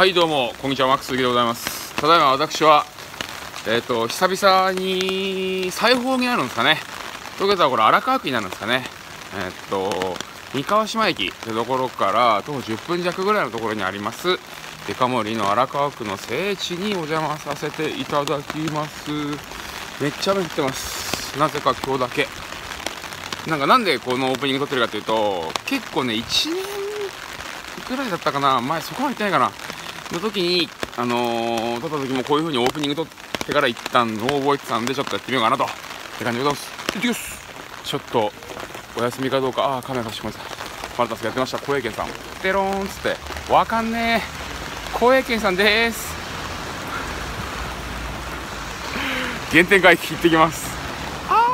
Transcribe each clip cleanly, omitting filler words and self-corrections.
はいどうもこんにちは、マックスでございます。ただいま私は久々に裁縫になるんですかね。ということはこれ荒川区になるんですかね。三河島駅というところから徒歩10分弱ぐらいのところにありますデカ盛りの荒川区の聖地にお邪魔させていただきます。めっちゃ雨降ってます。なぜか今日だけなんでこのオープニング撮ってるかというと、結構ね1年ぐらいだったかな、前そこまで行ってないかなの時に撮った時もこういう風にオープニング撮ってから一旦の覚えてたんで、ちょっとやってみようかなとって感じでございます。行ってきます。ちょっとお休みかどうか、ああカメラ差し込みました。マルタスやってました。小池さんテローンっつってわかんねえ小池さんでーす。原点回帰行ってきます。あ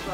すい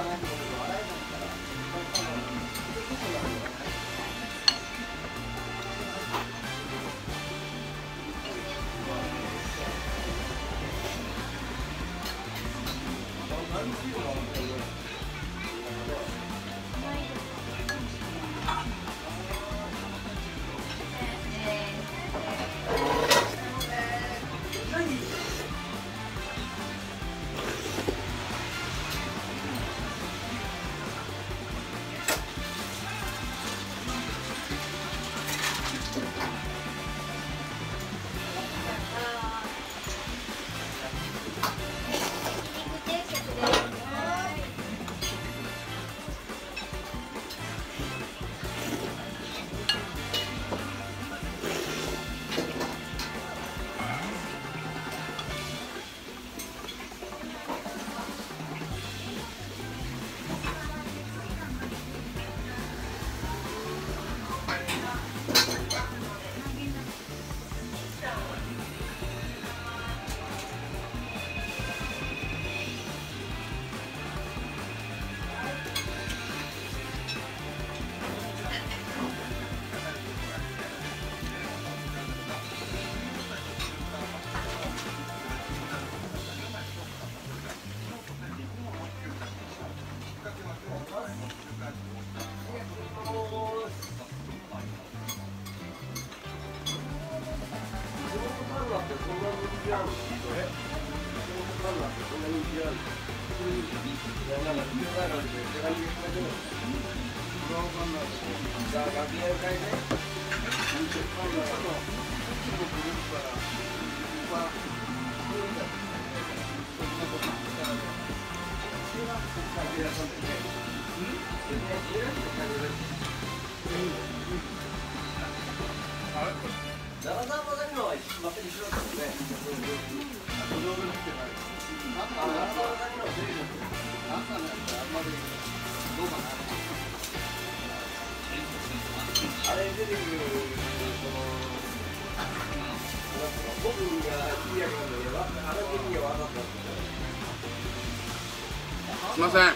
ません、は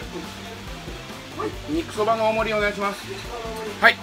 い、肉そばの大盛りお願いします。はい、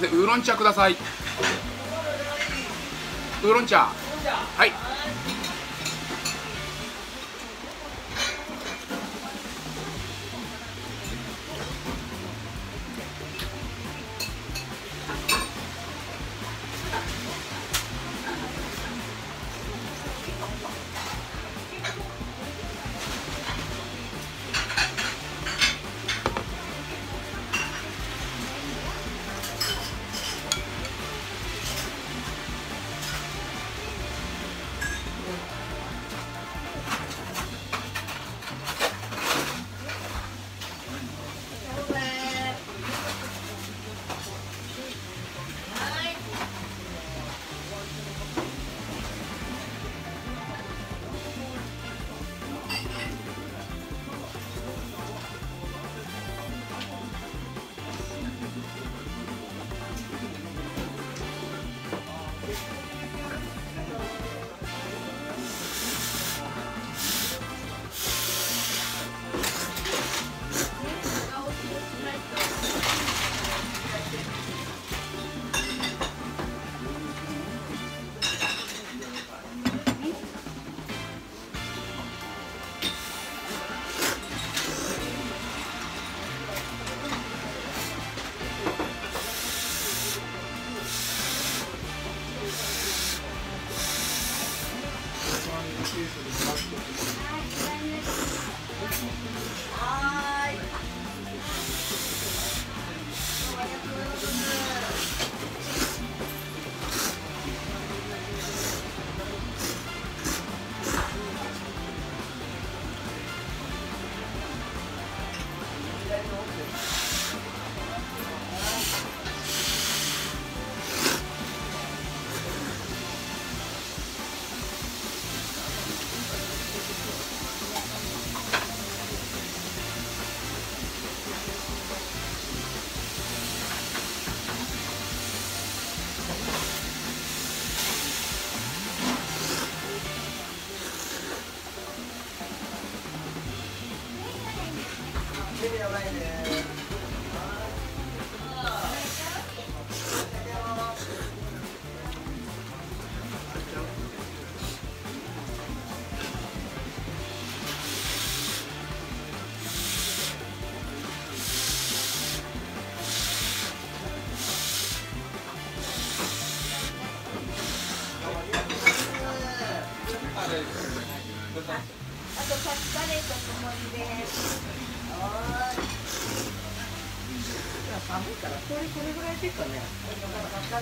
ません、ウーロン茶ください。ウーロン茶、はい。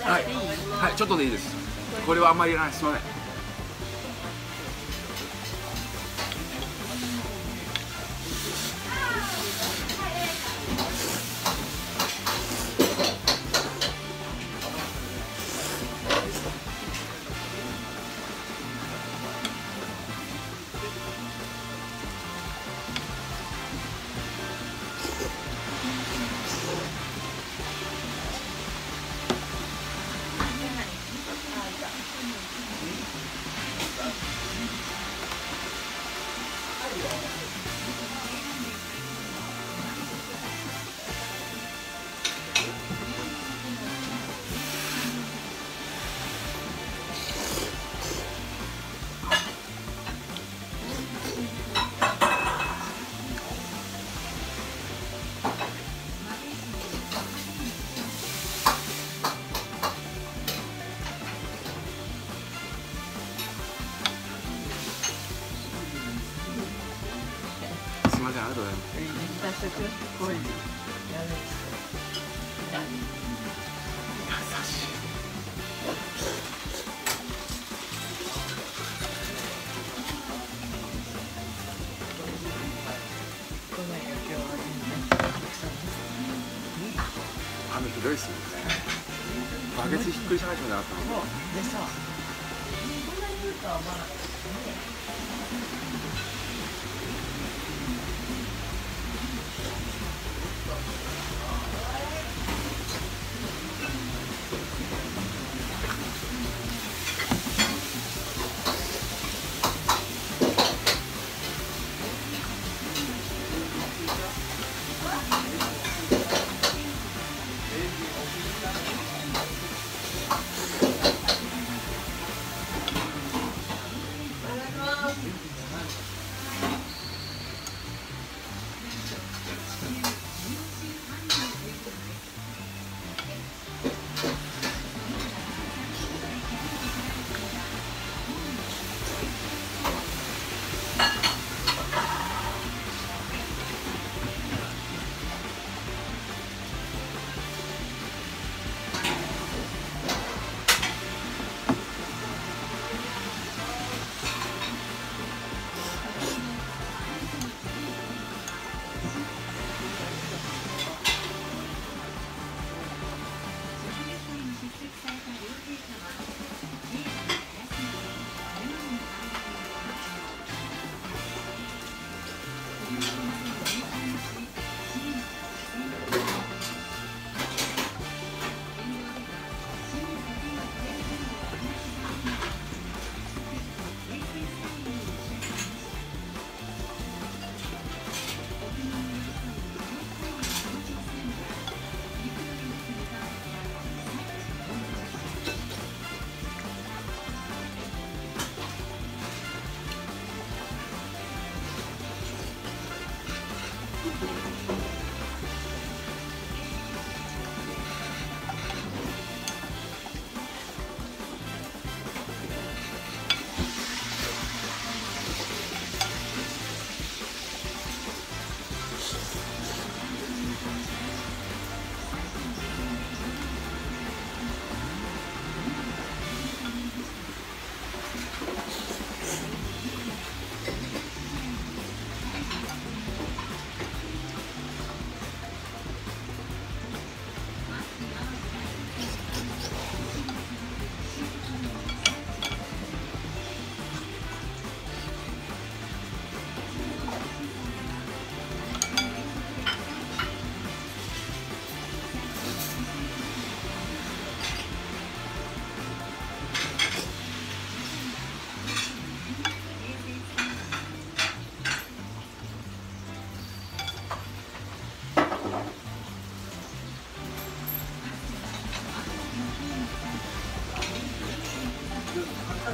はい、はい、ちょっとでいいです。これはあんまりいらない、すみません。ボ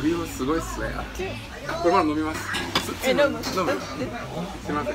リュームすごいっすね。これまだ飲みます。飲む。すみません。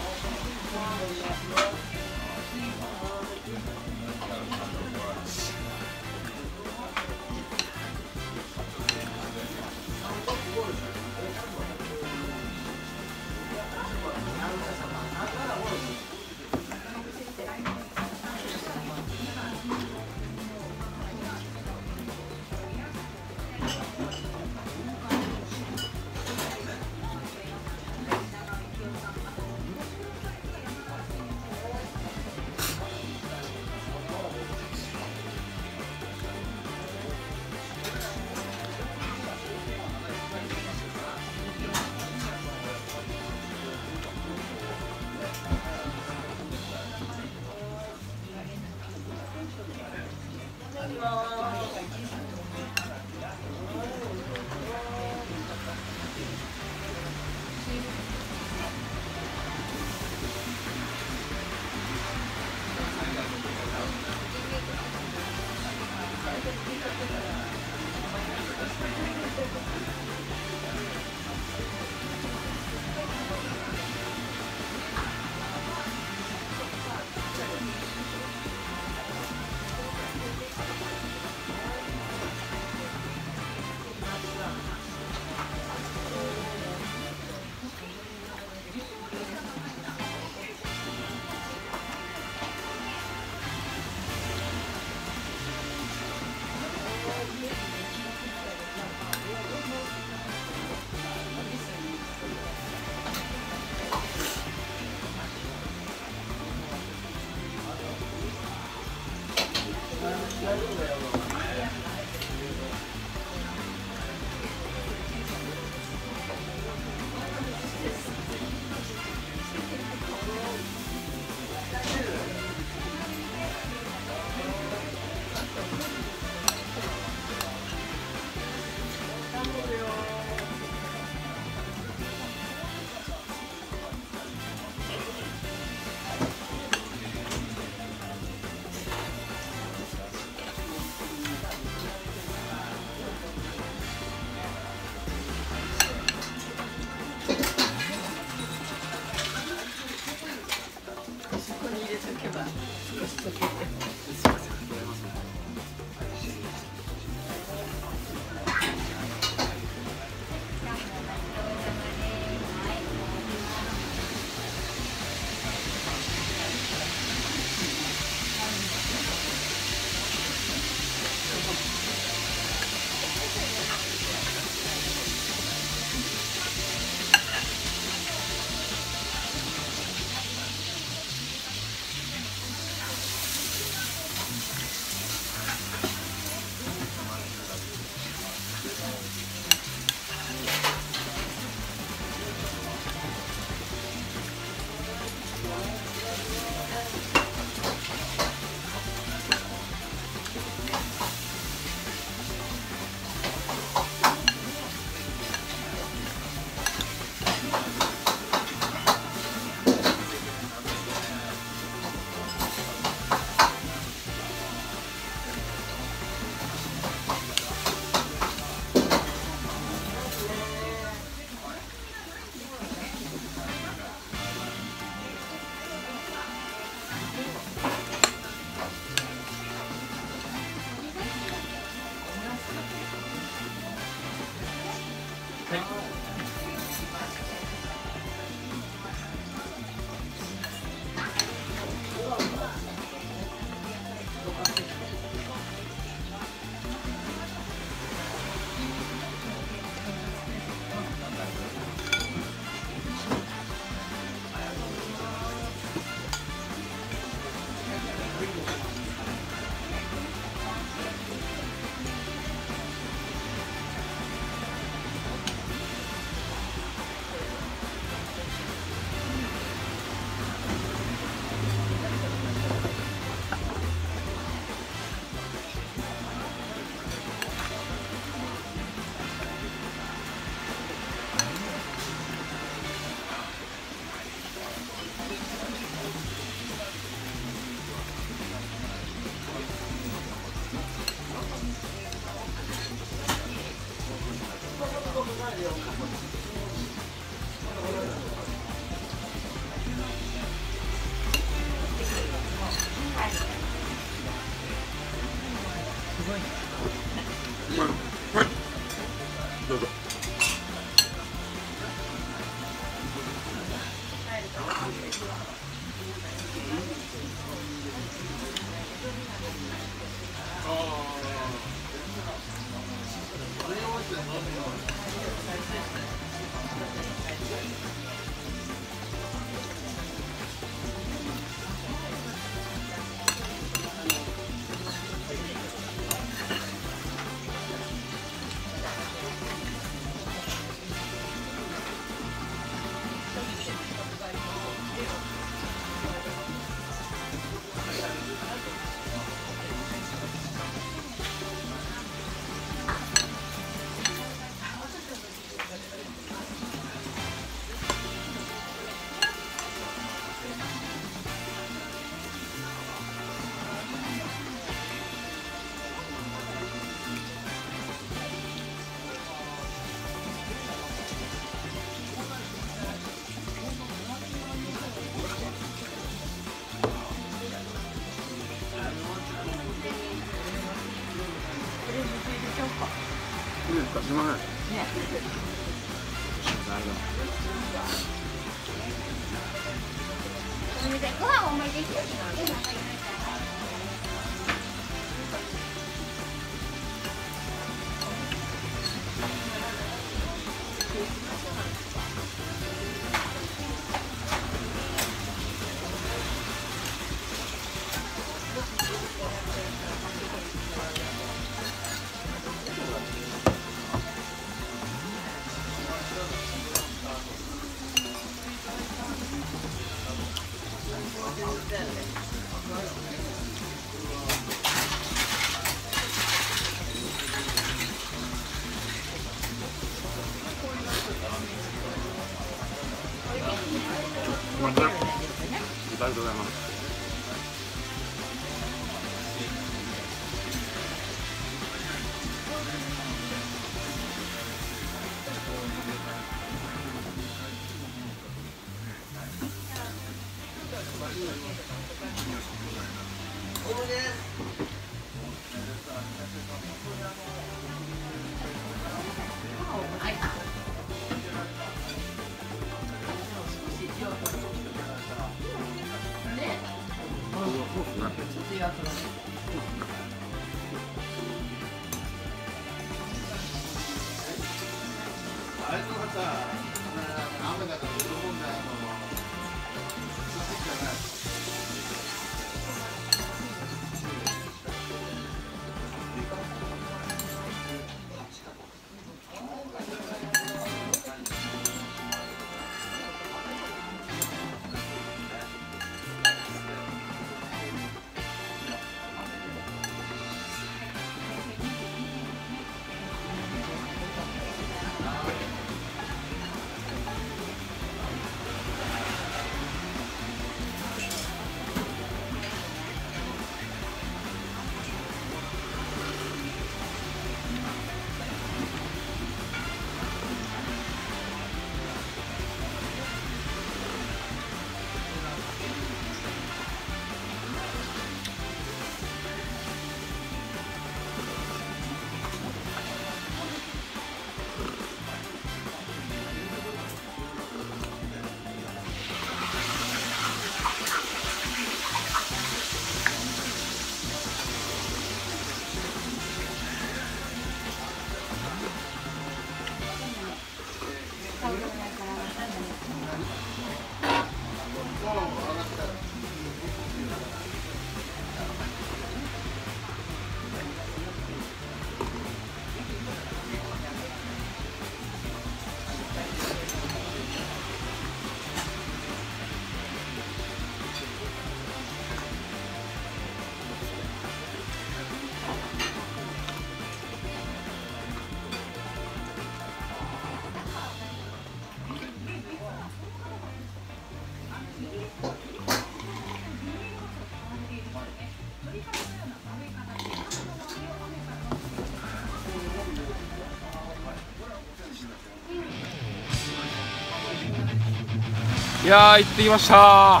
いやー、行ってきました。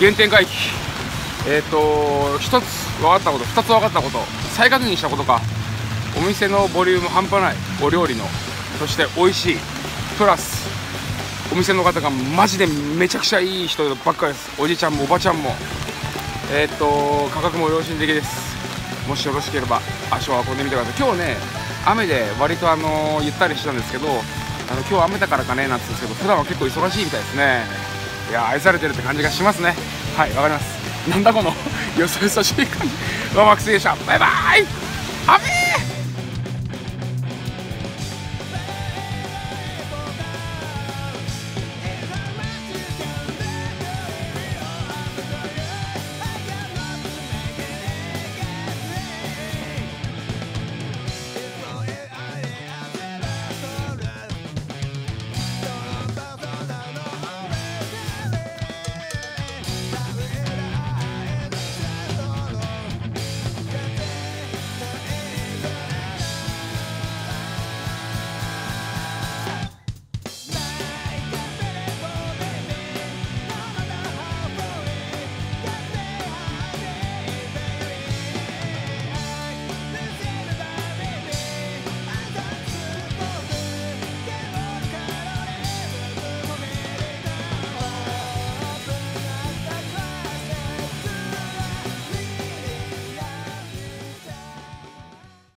原点回帰。1つ分かったこと、2つ分かったこと、再確認したことか。お店のボリューム半端ない、お料理の、そして美味しい、プラスお店の方がマジでめちゃくちゃいい人ばっかりです。おじちゃんもおばちゃんも、価格も良心的です。もしよろしければ足を運んでみてください。今日ね、雨で割とゆったりしてたんですけど、今日雨だからかねなんて言うんですけど、普段は結構忙しいみたいですね。いや、愛されてるって感じがしますね。はい、わかります。なんだこのよそよそしい感じ。ワクワクでした。バイバーイ。